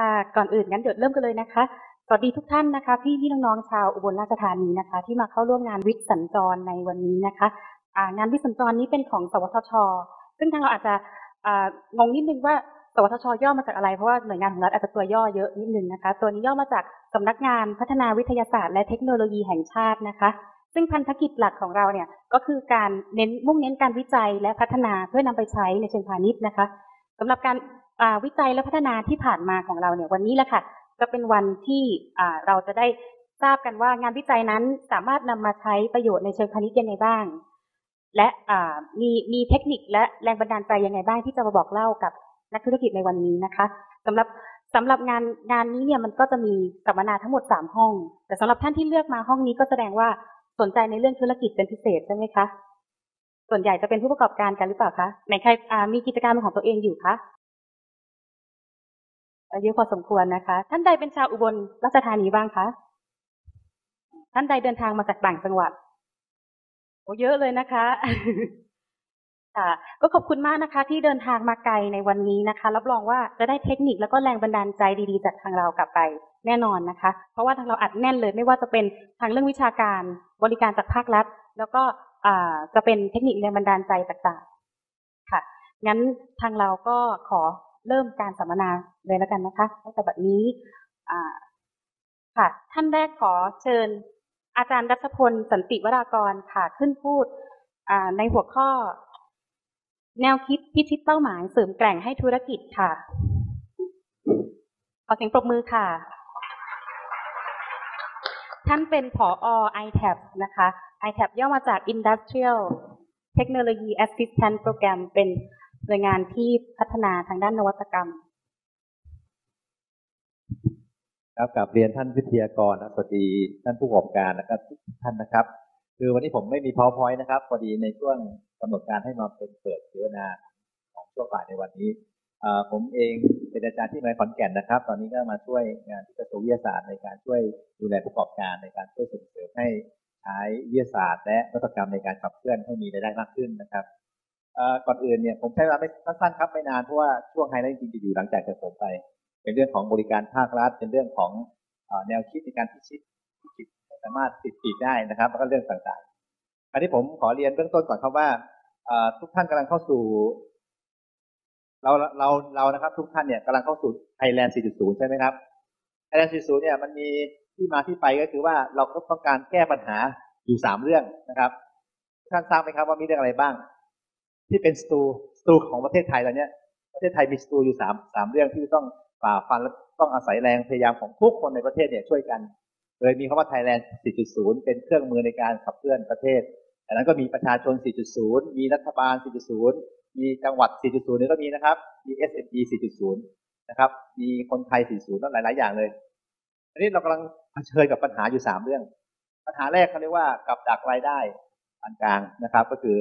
ค่ะก่อนอื่นงั้นเดี๋ยวเริ่มกันเลยนะคะสวัสดีทุกท่านนะคะพี่น้องๆชาวอุบลราชธานีนะคะที่มาเข้าร่วมงานวิทย์สัญจรในวันนี้นะคะงานวิทย์สัญจรนี้เป็นของสวทช.ซึ่งทางเราอาจจะงงนิดนึงว่าสวทช.ย่อมาจากอะไรเพราะว่าหน่วยงานของรัฐอาจจะตัวย่อเยอะนิดนึงนะคะตัวนี้ย่อมาจากสำนักงานพัฒนาวิทยาศาสตร์และเทคโนโลยีแห่งชาตินะคะซึ่งพันธกิจหลักของเราเนี่ยก็คือการมุ่งเน้นการวิจัยและพัฒนาเพื่อนำไปใช้ในเชิงพาณิชย์นะคะสำหรับการวิจัยและพัฒนาที่ผ่านมาของเราเนี่ยวันนี้แหละค่ะจะเป็นวันที่เราจะได้ทราบกันว่างานวิจัยนั้นสามารถนำมาใช้ประโยชน์ในเชิงพาณิชย์ยังไงบ้างและมีเทคนิคและแรงบันดาลใจยังไงบ้างที่จะมาบอกเล่ากับนักธุรกิจในวันนี้นะคะสำหรับงานนี้เนี่ยมันก็จะมีสัมมนาทั้งหมด3ห้องแต่สำหรับท่านที่เลือกมาห้องนี้ก็แสดงว่าสนใจในเรื่องธุรกิจเป็นพิเศษใช่ไหมคะส่วนใหญ่จะเป็นผู้ประกอบการกันหรือเปล่าคะไหนใครมีกิจการของตัวเองอยู่คะเยอะพอสมควรนะคะท่านใดเป็นชาวอุบลราชธานีบ้างคะท่านใดเดินทางมาจากต่างจังหวัดโอ้เยอะเลยนะคะก็ขอบคุณมากนะคะที่เดินทางมาไกลในวันนี้นะคะรับรองว่าจะได้เทคนิคแล้วก็แรงบันดาลใจดีๆจากทางเรากลับไปแน่นอนนะคะเพราะว่าทางเราอัดแน่นเลยไม่ว่าจะเป็นทางเรื่องวิชาการบริการจากภาครัฐแล้วก็จะเป็นเทคนิคแรงบันดาลใจต่างๆค่ะงั้นทางเราก็ขอเริ่มการสัมมนาเลยแล้วกันนะคะตั้งแต่บัดนี้ค่ะท่านแรกขอเชิญอาจารย์รัชพลสันติวรากรค่ะขึ้นพูดในหัวข้อแนวคิดพิชิตเป้าหมายเสริมแกร่งให้ธุรกิจค่ะขอเสียงปรบมือค่ะท่านเป็นผอ. iTab นะคะ iTab ย่อมาจาก Industrial Technology Assistant Program เป็นหน่วยงานที่พัฒนาทางด้านนวัตกรรมครับกลับเรียนท่านวิทยากรสวัสดีท่านผู้ประกอบการและก็ทุกท่านนะครับคือวันนี้ผมไม่มี PowerPoint นะครับพอดีในช่วงกำหนดการให้มาเป็นเปิดเสวนาของช่วงบ่ายในวันนี้ผมเองเป็นอาจารย์ที่มหาวิทยาลัยขอนแก่นนะครับตอนนี้ก็มาช่วยงานที่กระทรวงวิทยาศาสตร์ในการช่วยดูแลผู้ประกอบการในการช่วยส่งเสริมให้ใช้วิทยาศาสตร์และนวัตกรรมในการขับเคลื่อนให้มีรายได้มากขึ้นนะครับก่อนอื่นเนี่ยผมใช้เวลาไม่สั้นๆครับไม่นานเพราะว่าช่วงไฮไลท์จริงๆจะอยู่หลังจากที่ผมไปเป็นเรื่องของบริการภาครัฐเป็นเรื่องของแนวคิดในการพิชิตสามารถติดได้นะครับแล้วก็เรื่องต่างๆอันนี้ผมขอเรียนเบื้องต้นก่อนครับว่าทุกท่านกำลังเข้าสู่เรานะครับทุกท่านเนี่ยกำลังเข้าสู่ Thailand 4.0 ใช่ไหมครับ Thailand 4.0 เนี่ยมันมีที่มาที่ไปก็คือว่าเราต้องการแก้ปัญหาอยู่3เรื่องนะครับท่านทราบไหมครับว่ามีเรื่องอะไรบ้างที่เป็นสตูของประเทศไทยตอนนี้ประเทศไทยมีสตูอยู่สามเรื่องที่ต้องฝ่าฟันและต้องอาศัยแรงพยายามของทุกคนในประเทศเนี่ยช่วยกันเลยมีคำว่า Thailand 4.0 เป็นเครื่องมือในการขับเคลื่อนประเทศแต่นั้นก็มีประชาชน 4.0 มีรัฐบาล 4.0 มีจังหวัด 4.0 นี่ก็มีนะครับมี SME 4.0 นะครับมีคนไทย 4.0 นั่นหลายๆอย่างเลยอันนี้เรากำลังเผชิญกับปัญหาอยู่3เรื่องปัญหาแรกเขาเรียกว่ากับดักรายได้ปานกลางนะครับก็คือ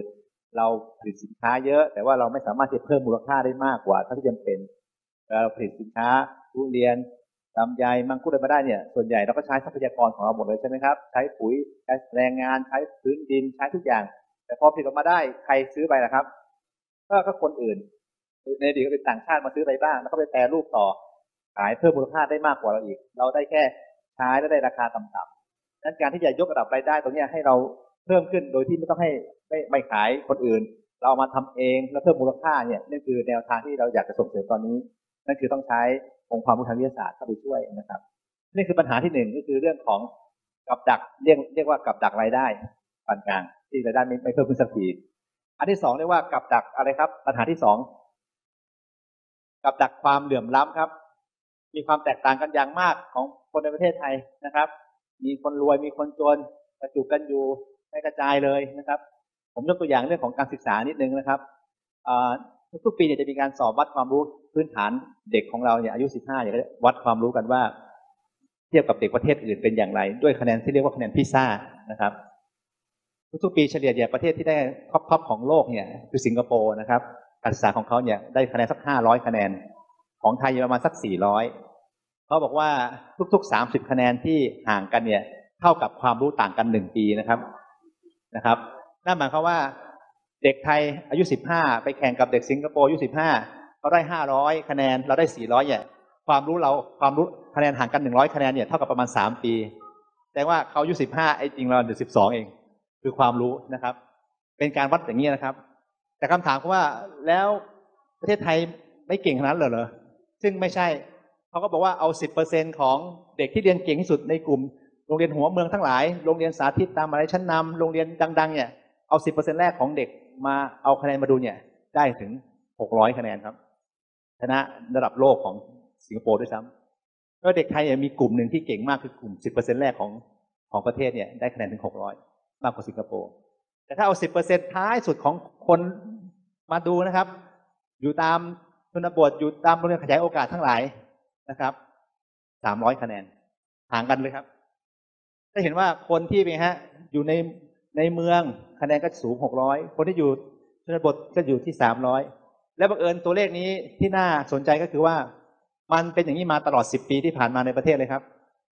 เราผลิตสินค้าเยอะแต่ว่าเราไม่สามารถที่จะเพิ่มมูลค่าได้มากกว่าเท่าที่จำเป็นเราผลิตสินค้าทุเรียนลำไยมังคุดอะไรมาได้เนี่ยส่วนใหญ่เราก็ใช้ทรัพยากรของเราหมดเลยใช่ไหมครับใช้ปุ๋ยใช้แรงงานใช้พื้นดินใช้ทุกอย่างแต่พอผลิตออกมาได้ใครซื้อไปล่ะครับก็คนอื่นในอดีตก็เป็นต่างชาติมาซื้อไปบ้างแล้วก็ไปแปรรูปต่อขายเพิ่มมูลค่าได้มากกว่าเราอีกเราได้แค่ใช้แล้วได้ราคาต่ำๆนั้นการที่จะยกระดับรายได้ตรงนี้ให้เราเพิ่มขึ้นโดยที่ไม่ต้องให้ไม่ขายคนอื่นเราเอามาทำเองแล้วเพิ่มมูลค่าเนี่ยนี่คือแนวทางที่เราอยากจะส่งเสริมตอนนี้นั่นคือต้องใช้องค์ความรู้ทางวิทยาศาสตร์เข้าไปช่วยนะครับนี่คือปัญหาที่หนึ่งก็คือเรื่องของกับดักเรียกว่ากับดักรายได้ปานกลางที่รายได้ไม่เพิ่มขึ้นสักทีอันที่สองเรียกว่ากับดักอะไรครับปัญหาที่สองกับดักความเหลื่อมล้ำครับมีความแตกต่างกันอย่างมากของคนในประเทศไทยนะครับมีคนรวยมีคนจนกระจุกกันอยู่ไม่กระจายเลยนะครับผมยกตัวอย่างเรื่องของการศึกษานิดนึงนะครับทุกปีเนี่ยจะมีการสอบวัดความรู้พื้นฐานเด็กของเราเนี่ยอายุ15เนี่ยวัดความรู้กันว่าเทียบกับเด็กประเทศอื่นเป็นอย่างไรด้วยคะแนนที่เรียกว่าคะแนนพิซซ่านะครับทุกปีเฉลี่ยเนี่ยประเทศที่ได้ท็อปของโลกเนี่ยคือสิงคโปร์นะครับการศึกษาของเขาเนี่ยได้คะแนนสัก500คะแนนของไทยประมาณสัก400เขาบอกว่าทุกๆ30คะแนนที่ห่างกันเนี่ยเท่ากับความรู้ต่างกัน1ปีนะครับนั่นหมายความว่าเด็กไทยอายุ15ไปแข่งกับเด็กสิงคโปร์อายุ15เขาได้500คะแนนเราได้400เนี่ย ความรู้เราความรู้คะแนนห่างกัน100คะแนนเนี่ยเท่ากับประมาณ3 ปีแต่ว่าเขาอายุ15ไอ้จริงเราอายุ12เองคือความรู้นะครับเป็นการวัดอย่างนี้นะครับแต่คำถามคือว่าแล้วประเทศไทยไม่เก่งขนาดนั้นเหรอซึ่งไม่ใช่เขาก็บอกว่าเอา 10% ของเด็กที่เรียนเก่งที่สุดในกลุ่มโรงเรียนหัวเมืองทั้งหลายโรงเรียนสาธิตตามมหาวิทยาลัยชั้นนำโรงเรียนดังๆเนี่ยเอา 10% แรกของเด็กมาเอาคะแนนมาดูเนี่ยได้ถึง600คะแนนครับชนะระดับโลกของสิงคโปร์ด้วยซ้ำแล้วเด็กไทยเนี่ยมีกลุ่มหนึ่งที่เก่งมากคือกลุ่ม 10% แรกของประเทศเนี่ยได้คะแนนถึง600มากกว่าสิงคโปร์แต่ถ้าเอา 10% ท้ายสุดของคนมาดูนะครับอยู่ตามชนบทอยู่ตามโรงเรียนขยายโอกาสทั้งหลายนะครับ300คะแนนห่างกันเลยครับจะเห็นว่าคนที่เป็นฮะอยู่ในเมืองคะแนนก็สูง600คนที่อยู่ชนบทก็อยู่ที่300และบังเอิญตัวเลขนี้ที่น่าสนใจก็คือว่ามันเป็นอย่างนี้มาตลอด10 ปีที่ผ่านมาในประเทศเลยครับ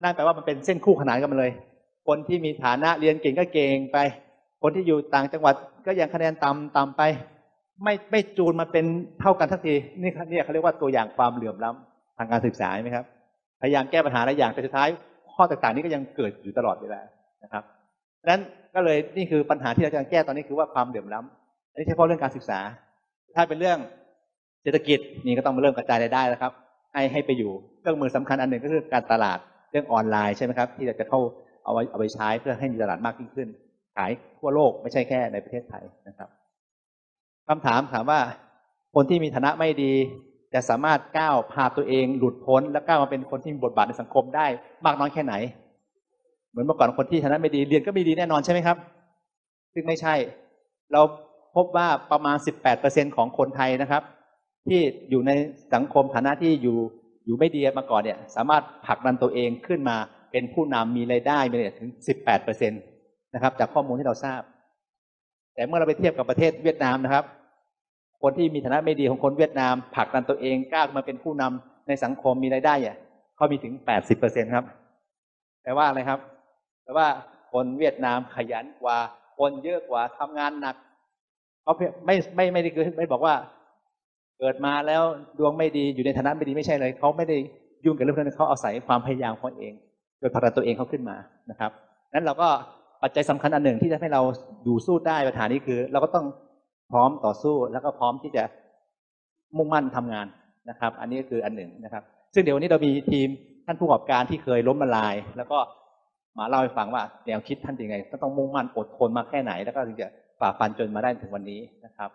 นั่นแปลว่ามันเป็นเส้นคู่ขนานกันมาเลยคนที่มีฐานะเรียนเก่งก็เก่งไปคนที่อยู่ต่างจังหวัดก็ยังคะแนนต่ำไปไม่จูนมาเป็นเท่ากันสักทีนี่เขาเรียกว่าตัวอย่างความเหลื่อมล้ำทางการศึกษาไหมครับพยายามแก้ปัญหาหลายอย่างแต่สุดท้ายข้อต่างๆนี้ก็ยังเกิดอยู่ตลอดเวลานะครับดังนั้นก็เลยนี่คือปัญหาที่เราจะแก้ตอนนี้คือว่าความเหลื่อมล้ำอันนี้เฉพาะเรื่องการศึกษาถ้าเป็นเรื่องเศรษฐกิจนี่ก็ต้องมาเริ่มกระจายรายได้แล้วครับให้ไปอยู่เครื่องมือสำคัญอันหนึ่งก็คือการตลาดเรื่องออนไลน์ใช่ไหมครับที่จะเข้าเอาไปใช้เพื่อให้มีตลาดมากยิ่งขึ้นขายทั่วโลกไม่ใช่แค่ในประเทศไทยนะครับคำถามว่าคนที่มีฐานะไม่ดีจะสามารถก้าวพาตัวเองหลุดพ้นและก้าวมาเป็นคนที่มีบทบาทในสังคมได้มากน้อยแค่ไหนเหมือนเมื่อก่อนคนที่ฐานะไม่ดีเรียนก็ไม่ดีแน่นอนใช่ไหมครับซึ่งไม่ใช่เราพบว่าประมาณ 18% ของคนไทยนะครับที่อยู่ในสังคมฐานะที่อยู่ไม่ดีมาก่อนเนี่ยสามารถผลักดันตัวเองขึ้นมาเป็นผู้นำมีรายได้มีถึง 18% นะครับจากข้อมูลที่เราทราบแต่เมื่อเราไปเทียบกับประเทศเวียดนามนะครับคนที่มีฐานะไม่ดีของคนเวียดนามผลักดันตัวเองกล้ามาเป็นผู้นำในสังคมมีรายได้เนี่ยเขามีถึง 80% ครับแปลว่าอะไรครับแปลว่าคนเวียดนามขยันกว่าคนเยอะกว่าทำงานหนักเขาไม่ได้คือไม่บอกว่าเกิดมาแล้วดวงไม่ดีอยู่ในฐานะไม่ดีไม่ใช่เลยเขาไม่ได้ยุ่งกับเรื่องนั้นเขาอาศัยความพยายามของเองโดยผลักดันตัวเองเขาขึ้นมานะครับนั้นเราก็ปัจจัยสำคัญอันหนึ่งที่จะให้เราอยู่สู้ได้ปัญหานี้คือเราก็ต้องพร้อมต่อสู้แล้วก็พร้อมที่จะมุ่งมั่นทำงานนะครับอันนี้ก็คืออันหนึ่งนะครับซึ่งเดี๋ยววันนี้เรามีทีมท่านผู้ประกอบการที่เคยล้มละลายแล้วก็มาเล่าให้ฟังว่าแนวคิดท่านเป็นไงต้องมุ่งมั่นอดทนมาแค่ไหนแล้วก็ถึงจะฝ่าฟันจนมาได้ถึงวันนี้นะครับ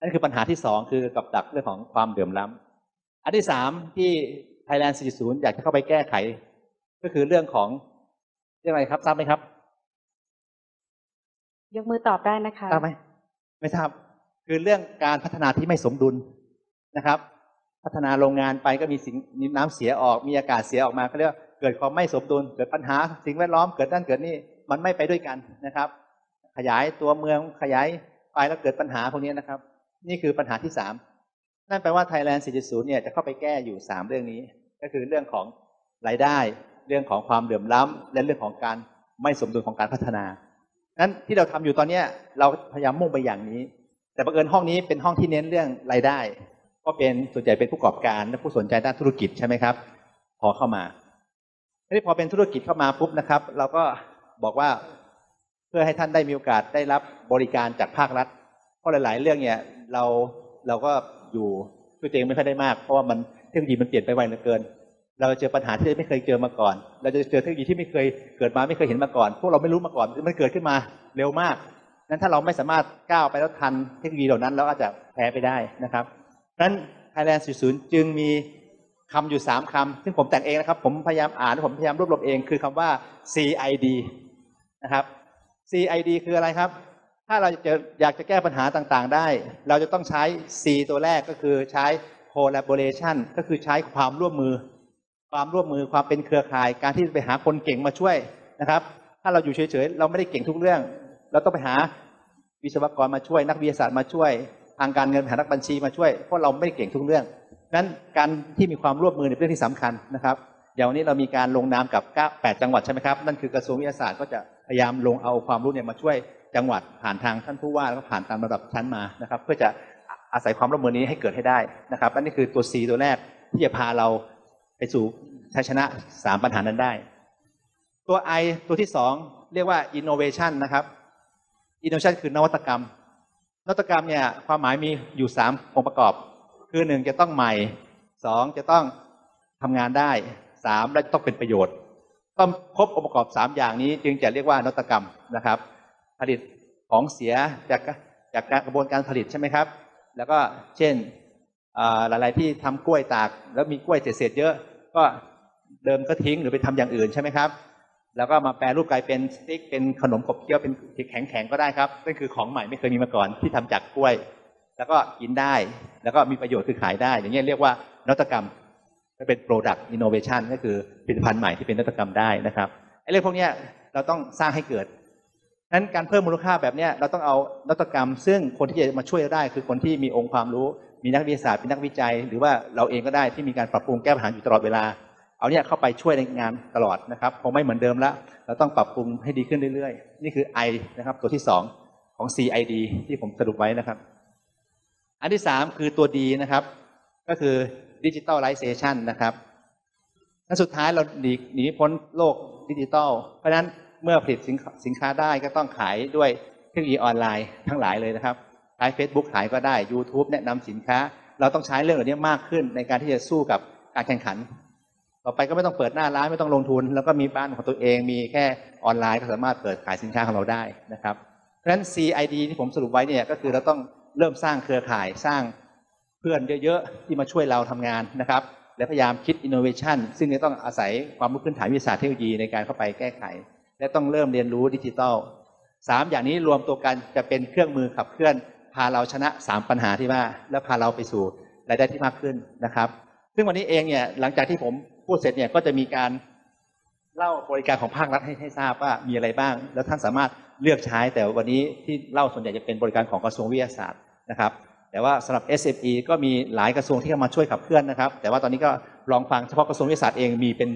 นั่นคือปัญหาที่2คือกับดักเรื่องของความเหลื่อมล้ำอันที่3ที่ Thailand 4.0 อยากจะเข้าไปแก้ไขก็คือเรื่องของเรื่องอะไรครับทราบไหมครับยกมือตอบได้นะคะทราบไหมไม่ทราบคือเรื่องการพัฒนาที่ไม่สมดุลนะครับพัฒนาโรงงานไปก็มีสิ่งน้ำเสียออกมีอากาศเสียออกมาเขาเรียกว่าเกิดความไม่สมดุลเกิดปัญหาสิ่งแวดล้อมเกิดนั่นเกิดนี่มันไม่ไปด้วยกันนะครับขยายตัวเมืองขยายไปแล้วเกิดปัญหาพวกนี้นะครับนี่คือปัญหาที่3นั่นแปลว่า Thailand 4.0 เนี่ยจะเข้าไปแก้อยู่3เรื่องนี้ก็คือเรื่องของรายได้เรื่องของความเหลื่อมล้ำและเรื่องของการไม่สมดุลของการพัฒนานั้นที่เราทำอยู่ตอนนี้เราพยายามมุ่งไปอย่างนี้แต่บังเอิญห้องนี้เป็นห้องที่เน้นเรื่องรายได้ก็เป็นส่วนใหญ่เป็นผู้ประกอบการและผู้สนใจด้านธุรกิจใช่ไหมครับพอเข้ามาพอเป็นธุรกิจเข้ามาปุ๊บนะครับเราก็บอกว่าเพื่อให้ท่านได้มีโอกาสได้รับบริการจากภาครัฐเพราะหลายๆเรื่องเนี่ยเราก็อยู่ช่วยตัวเองไม่ค่อยได้มากเพราะว่ามันเทคโนโลยีมันเปลี่ยนไปไวเหลือเกินเราเจอปัญหาที่ไม่เคยเจอมาก่อนเราจะเจอเทคโนโลยีที่ไม่เคยเกิดมาไม่เคยเห็นมาก่อนพวกเราไม่รู้มาก่อนมันเกิดขึ้นมาเร็วมากนั้นถ้าเราไม่สามารถก้าวไปแล้วทันเทคโนโลยีเหล่านั้นเราอาจจะแพ้ไปได้นะครับนั้น Thailand 4.0 จึงมีคำอยู่3คำซึ่งผมแต่งเองนะครับผมพยายามอ่านผมพยายามรวบรวมเองคือคำว่า CID นะครับ CID คืออะไรครับถ้าเราอยากจะแก้ปัญหาต่างๆได้เราจะต้องใช้ C ตัวแรกก็คือใช้ collaboration ก็คือใช้ความร่วมมือความเป็นเครือข่ายการที่ไปหาคนเก่งมาช่วยนะครับถ้าเราอยู่เฉยๆเราไม่ได้เก่งทุกเรื่องเราต้องไปหาวิศวกรมาช่วยนักวิทยาศาสตร์มาช่วยทางการเงินหานักบัญชีมาช่วยเพราะเราไม่ได้เก่งทุกเรื่องนั้นการที่มีความร่วมมือเป็นเรื่องที่สำคัญนะครับอย่างวันนี้เรามีการลงนามกับ8จังหวัดใช่ไหมครับนั่นคือกระทรวงวิทยาศาสตร์ก็จะพยายามลงเอาความรู้เนี่ยมาช่วยจังหวัดผ่านทางท่านผู้ว่าแล้วก็ผ่านตามระดับชั้นมานะครับเพื่อจะอาศัยความร่วมมือนี้ให้เกิดให้ได้นะครับนั่นคือตัว C ตัวแรกที่จะพาเรา ไปสู่ชัยชนะ3ปัญหานั้นได้ตัว I ตัวที่2เรียกว่า innovation นะครับ innovation คือนวัตกรรมเนี่ยความหมายมีอยู่3องค์ประกอบคือ1จะต้องใหม่2จะต้องทำงานได้3และจะต้องเป็นประโยชน์ต้องครบองค์ประกอบ3อย่างนี้จึงจะเรียกว่านวัตกรรมนะครับผลิตของเสียจากกระบวนการผลิตใช่ไหมครับแล้วก็เช่นหลายๆที่ทำกล้วยตากแล้วมีกล้วยเศษเยอะก็เดิมก็ทิ้งหรือไปทำอย่างอื่นใช่ไหมครับแล้วก็มาแปรรูปกลายเป็นสติ๊กเป็นขนมขบเคี้ยวเป็นแข็งๆก็ได้ครับนั่นคือของใหม่ไม่เคยมีมาก่อนที่ทำจากกล้วยแล้วก็กินได้แล้วก็มีประโยชน์คือขายได้อย่างนี้เรียกว่านวัตกรรมจะเป็น product innovation ก็คือผลิตภัณฑ์ใหม่ที่เป็นนวัตกรรมได้นะครับไอ้เรื่องพวกนี้เราต้องสร้างให้เกิดนั้นการเพิ่มมูลค่าแบบนี้เราต้องเอานวัตกรรมซึ่งคนที่จะมาช่วยได้คือคนที่มีองค์ความรู้มีนักวิทยาศาสตร์เป็นนักวิจัยหรือว่าเราเองก็ได้ที่มีการปรับปรุงแก้ปัญหาอยู่ตลอดเวลาเอาเนี่ยเข้าไปช่วยในงานตลอดนะครับคงไม่เหมือนเดิมละเราต้องปรับปรุงให้ดีขึ้นเรื่อยๆนี่คือ I นะครับตัวที่2ของ CID ที่ผมสรุปไว้นะครับอันที่3คือตัว D นะครับก็คือ Digitalization นะครับและสุดท้ายเราหนีพ้นโลกดิจิทัลเพราะฉะนั้นเมื่อผลิตสินค้าได้ก็ต้องขายด้วยเทคโนโลยีออนไลน์ทั้งหลายเลยนะครับขาย Facebook ขายก็ได้ YouTube แนะนำสินค้าเราต้องใช้เรื่องเหล่านี้มากขึ้นในการที่จะสู้กับการแข่งขันต่อไปก็ไม่ต้องเปิดหน้าร้านไม่ต้องลงทุนแล้วก็มีบ้านของตัวเองมีแค่ออนไลน์ก็สามารถเปิดขายสินค้าของเราได้นะครับเพราะฉะนั้น CID ที่ผมสรุปไว้เนี่ยก็คือเราต้องเริ่มสร้างเครือข่ายสร้างเพื่อนเยอะๆที่มาช่วยเราทำงานนะครับและพยายามคิด innovation ซึ่งจะต้องอาศัยความรู้พื้นฐานวิทยาศาสตร์เทคโนโลยีในการเข้าไปแก้ไขและต้องเริ่มเรียนรู้ดิจิทัล3อย่างนี้รวมตัวกันจะเป็นเครื่องมือขับเคลื่อนพาเราชนะ3ปัญหาที่ว่าและพาเราไปสู่รายได้ที่มากขึ้นนะครับซึ่งวันนี้เองเนี่ยหลังจากที่ผมพูดเสร็จเนี่ยก็จะมีการเล่าบริการของภาครัฐให้ทราบว่ามีอะไรบ้างแล้วท่านสามารถเลือกใช้แต่วันนี้ที่เล่าส่วนใหญ่จะเป็นบริการของกระทรวงวิทยาศาสตร์นะครับแต่ว่าสำหรับ SME ก็มีหลายกระทรวงที่เข้ามาช่วยขับเคลื่อนนะครับแต่ว่าตอนนี้ก็ลองฟังเฉพาะกระทรวงวิทยาศาสตร์เองมีเป็น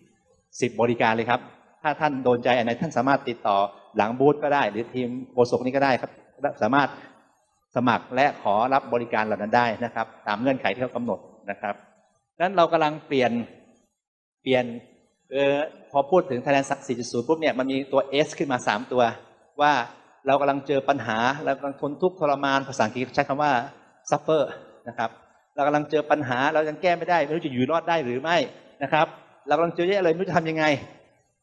10บริการเลยครับถ้าท่านโดนใจอันไหนท่านสามารถติดต่อหลังบูธก็ได้หรือทีมโฆษกนี้ก็ได้ครับสามารถสมัครและขอรับบริการเหล่านั้นได้นะครับตามเงื่อนไขที่เขากำหนดนะครับนั้นเรากำลังเปลี่ยนพอพูดถึง Thailand 4.0 ปุ๊บเนี่ยมันมีตัว S ขึ้นมา3ตัวว่าเรากำลังเจอปัญหาเรากำลังทนทุกข์ทรมานภาษาอังกฤษใช้คำว่า suffer นะครับเรากำลังเจอปัญหาเรายังแก้ไม่ได้ไม่รู้จะอยู่รอดได้หรือไม่นะครับเรากำลังเจอเยอะเลยไม่รู้จะทำยังไง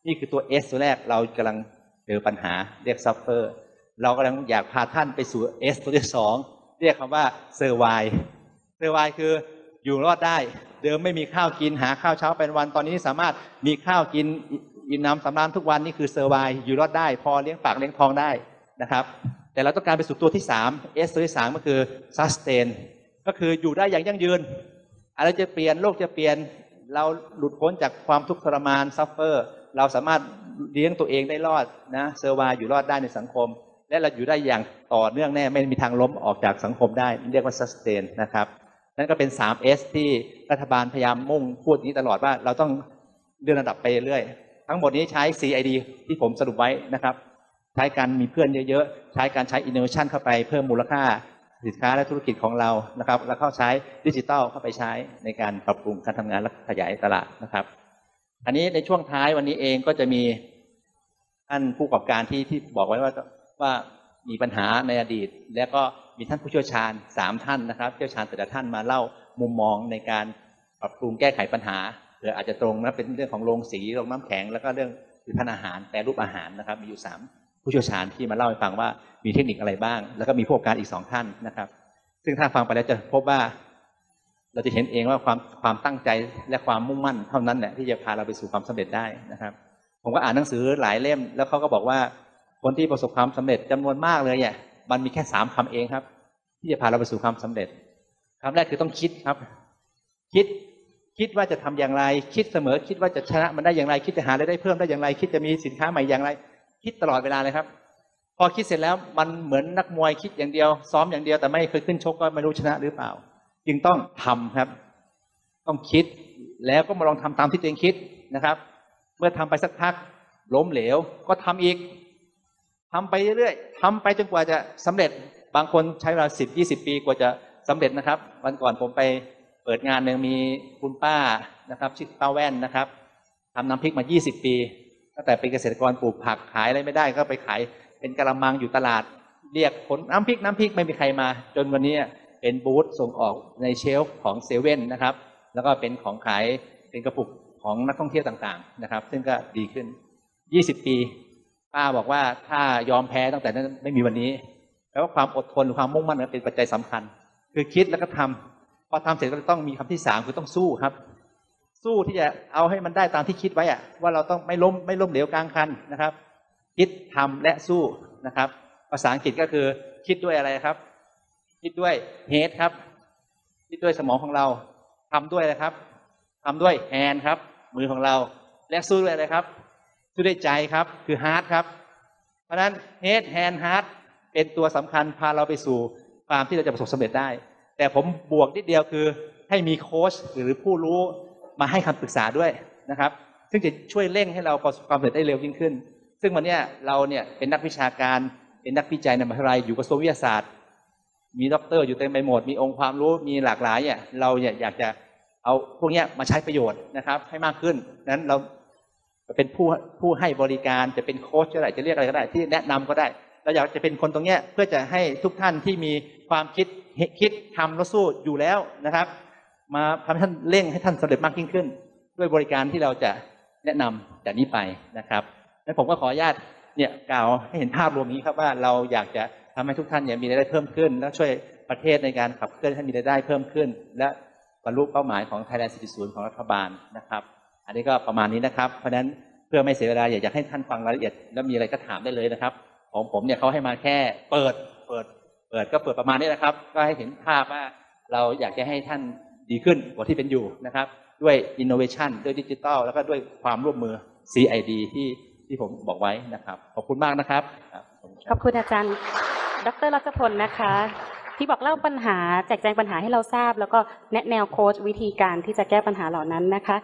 นี่คือตัว S ตัวแรกเรากำลังเจอปัญหาเรียก suffer เรากำลังอยากพาท่านไปสู่ S ตัวที่2เรียกคำว่า survive คืออยู่รอดได้เดิมไม่มีข้าวกินหาข้าวเช้าเป็นวันตอนนี้สามารถมีข้าวกินอิ่มน้ำสำราญทุกวันนี่คือ survive อยู่รอดได้พอเลี้ยงปากเลี้ยงท้องได้นะครับแต่เราต้องการไปสู่ตัวที่3 S ตัวที่3ก็คือ sustain ก็คืออยู่ได้อย่างยั่งยืนอะไรจะเปลี่ยนโลกจะเปลี่ยนเราหลุดพ้นจากความทุกข์ทรมาน suffer เราสามารถเลี้ยงตัวเองได้รอดนะ survive อยู่รอดได้ในสังคมและเราอยู่ได้อย่างต่อเนื่องแน่ไม่มีทางล้มออกจากสังคมได้เรียกว่า sustain นะครับนั่นก็เป็น 3S ที่รัฐบาลพยายามมุ่งพูดนี้ตลอดว่าเราต้องเลื่อนระดับไปเรื่อยๆทั้งหมดนี้ใช้ CID ที่ผมสรุปไว้นะครับใช้การมีเพื่อนเยอะๆใช้การใช้ innovation เข้าไปเพิ่มมูลค่าสินค้าและธุรกิจของเรานะครับแล้วก็ใช้ดิจิทัลเข้าไปใช้ในการปรับปรุงการทำงานและขยายตลาดนะครับอันนี้ในช่วงท้ายวันนี้เองก็จะมีท่านผู้ประกอบการที่บอกไว้ว่ามีปัญหาในอดีตแล้วก็มีท่านผู้เชี่ยวชาญ3ท่านนะครับเชี่ยวชาญแต่ละท่านมาเล่ามุมมองในการปรับปรุงแก้ไขปัญหาหรืออาจจะตรงนะเป็นเรื่องของโรงสีโรงน้ำแข็งแล้วก็เรื่องผลิตภัณฑ์อาหารแปรรูปอาหารนะครับมีอยู่3ผู้เชี่ยวชาญที่มาเล่าให้ฟังว่ามีเทคนิคอะไรบ้างแล้วก็มีผู้ประกอบการอีก2ท่านนะครับซึ่งถ้าฟังไปแล้วจะพบว่าเราจะเห็นเองว่าความตั้งใจและความมุ่งมั่นเท่านั้นแหละที่จะพาเราไปสู่ความสำเร็จได้นะครับผมก็อ่านหนังสือหลายเล่มแล้วเขาก็บอกว่าคนที่ประสบความสำเร็จจำนวนมากเลยเนี่ยมันมีแค่3คำเองครับที่จะพาเราไปสู่ความสำเร็จคำแรกคือต้องคิดครับคิดว่าจะทำอย่างไรคิดเสมอคิดว่าจะชนะมันได้อย่างไรคิดจะหารายได้เพิ่มได้อย่างไรคิดจะมีสินค้าใหม่อย่างไรคิดตลอดเวลาเลยครับพอคิดเสร็จแล้วมันเหมือนนักมวยคิดอย่างเดียวซ้อมอย่างเดียวแต่ไม่เคยขึ้นชกก็ไม่รู้ชนะหรือเปล่าจึงต้องทำครับต้องคิดแล้วก็มาลองทำตามที่ตัวเองคิดนะครับเมื่อทำไปสักพักล้มเหลวก็ทำอีกทำไปเรื่อยๆทำไปจนกว่าจะสำเร็จบางคนใช้เวลา10-20 ปีกว่าจะสำเร็จนะครับวันก่อนผมไป เปิดงานหนึ่งมีคุณป้านะครับชื่อป้าแว่นนะครับทำน้ำพริกมา20ปีตั้งแต่เป็นเกษตรกรปลูกผักขายอะไรไม่ได้ก็ไปขายเป็นกะละมังอยู่ตลาดเรียกคนน้ำพริกไม่มีใครมาจนวันนี้เป็นบูธส่งออกในเชลฟ์ของเซเว่นนะครับแล้วก็เป็นของขายเป็นกระปุกของนักท่องเที่ยวต่างๆนะครับซึ่งก็ดีขึ้น20ปีป้าบอกว่าถ้ายอมแพ้ตั้งแต่นั้นไม่มีวันนี้แปลว่าความอดทนความมุ่งมั่นเป็นปัจจัยสำคัญคือคิดแล้วก็ทำพอทำเสร็จก็ต้องมีคำที่3คือต้องสู้ครับสู้ที่จะเอาให้มันได้ตามที่คิดไว้อะว่าเราต้องไม่ล้มเหลวกลางคันนะครับคิดทำและสู้นะครับภาษาอังกฤษก็คือคิดด้วยอะไรครับคิดด้วย head ครับคิดด้วยสมองของเราทำด้วยอะไรครับทำด้วย hand ครับมือของเราและสู้ด้วยอะไรครับสู้ด้วยใจครับคือ heart ครับเพราะฉะนั้น head hand heart เป็นตัวสำคัญพาเราไปสู่ความที่เราจะประสบสำเร็จได้แต่ผมบวกนิดเดียวคือให้มีโค้ชหรือผู้รู้มาให้คำปรึกษาด้วยนะครับซึ่งจะช่วยเร่งให้เราประสบความสำเร็จได้เร็วยิ่งขึ้นซึ่งวันนี้เราเนี่ยเป็นนักวิชาการเป็นนักวิจัยในมหาวิทยาลัยอยู่กระทรวงวิทยาศาสตร์มีด็อกเตอร์อยู่เต็มไปหมดมีองค์ความรู้มีหลากหลายเนี่ยเราอยากจะเอาพวกนี้มาใช้ประโยชน์นะครับให้มากขึ้นนั้นเราเป็นผู้ให้บริการจะเป็นโค้ชก็ได้จะเรียกอะไรก็ได้ที่แนะนำก็ได้เราอยากจะเป็นคนตรงนี้เพื่อจะให้ทุกท่านที่มีความคิดทำแล้วสู้อยู่แล้วนะครับมาทำให้ท่านเร่งให้ท่านสำเร็จมากยิ่งขึ้นด้วยบริการที่เราจะแนะนำจากนี้ไปนะครับและผมก็ขออนุญาตเนี่ยกล่าวให้เห็นภาพรวมนี้ครับว่าเราอยากจะทำให้ทุกท่านเนี่ยมีรายได้เพิ่มขึ้นและช่วยประเทศในการขับเคลื่อนให้มีรายได้เพิ่มขึ้นและบรรลุเป้าหมายของ Thailand 4.0 ของรัฐบาลนะครับอันนี้ก็ประมาณนี้นะครับเพราะฉะนั้นเพื่อไม่เสียเวลาอยากให้ท่านฟังรายละเอียดและมีอะไรก็ถามได้เลยนะครับของผมเนี่ยเขาให้มาแค่เปิดก็เปิดประมาณนี้นะครับก็ให้เห็นภาพว่าเราอยากจะให้ท่านดีขึ้นกว่าที่เป็นอยู่นะครับด้วย innovation ด้วย digital แล้วก็ด้วยความร่วมมือ CID ที่ผมบอกไว้นะครับขอบคุณมากนะครับขอบคุณอาจารย์ดร.รัชพลนะคะที่บอกเล่าปัญหาแจกแจงปัญหาให้เราทราบแล้วก็แนะแนวโค้ชวิธีการที่จะแก้ปัญหาเหล่านั้นนะคะ